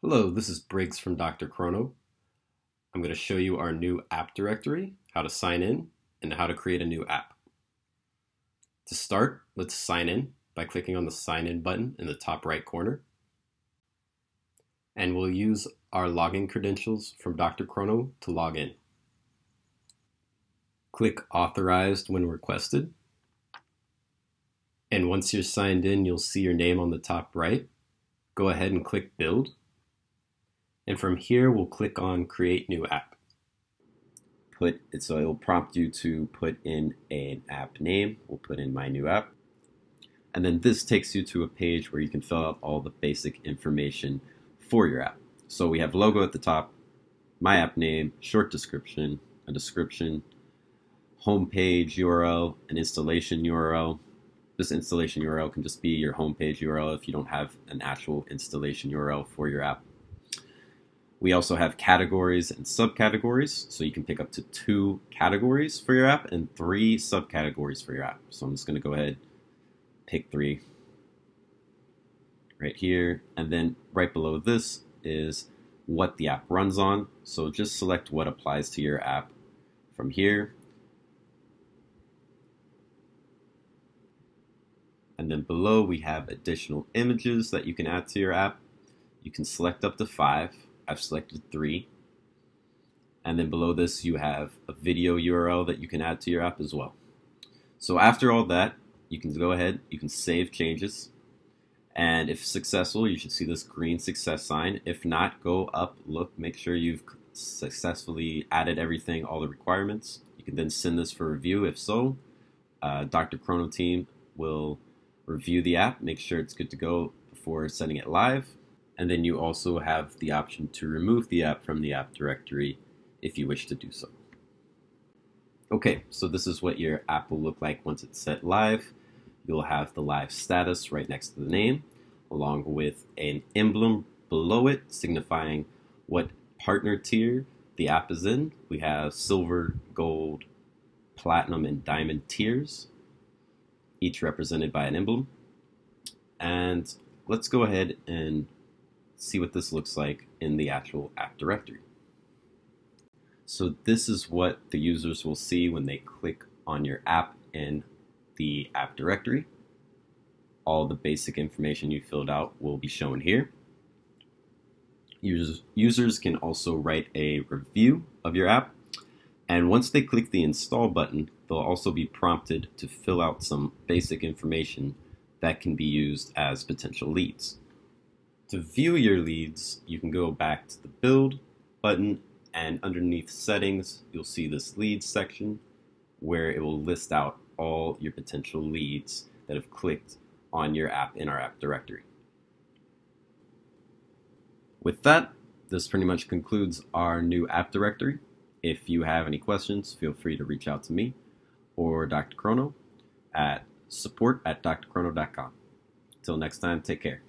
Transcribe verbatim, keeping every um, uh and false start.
Hello, this is Briggs from DrChrono. I'm going to show you our new app directory, how to sign in, and how to create a new app. To start, let's sign in by clicking on the sign in button in the top right corner. And we'll use our login credentials from DrChrono to log in. Click Authorized when requested. And once you're signed in, you'll see your name on the top right. Go ahead and click Build. And from here, we'll click on Create New App. Put it, so it'll prompt you to put in an app name. We'll put in My New App. And then this takes you to a page where you can fill out all the basic information for your app. So we have logo at the top, My App Name, short description, a description, homepage U R L, an installation U R L. This installation U R L can just be your homepage U R L if you don't have an actual installation U R L for your app. We also have categories and subcategories, so you can pick up to two categories for your app and three subcategories for your app. So I'm just going to go ahead, pick three right here, and then right below this is what the app runs on. So just select what applies to your app from here. And then below we have additional images that you can add to your app. You can select up to five. I've selected three, and then below this you have a video U R L that you can add to your app as well. So after all that, you can go ahead, you can save changes, and if successful, you should see this green success sign. If not, go up, look, make sure you've successfully added everything, all the requirements. You can then send this for review. If so, uh, DrChrono team will review the app, make sure it's good to go before sending it live. And then you also have the option to remove the app from the app directory if you wish to do so. Okay, so this is what your app will look like once it's set live. You'll have the live status right next to the name, along with an emblem below it signifying what partner tier the app is in. We have silver, gold, platinum, and diamond tiers, each represented by an emblem. And let's go ahead and see what this looks like in the actual app directory. So this is what the users will see when they click on your app in the app directory. All the basic information you filled out will be shown here. Users, users can also write a review of your app, and once they click the install button, they'll also be prompted to fill out some basic information that can be used as potential leads. To view your leads, you can go back to the Build button, and underneath Settings, you'll see this Leads section where it will list out all your potential leads that have clicked on your app in our app directory. With that, this pretty much concludes our new app directory. If you have any questions, feel free to reach out to me or DrChrono at support at drchrono dot com. Till next time, take care.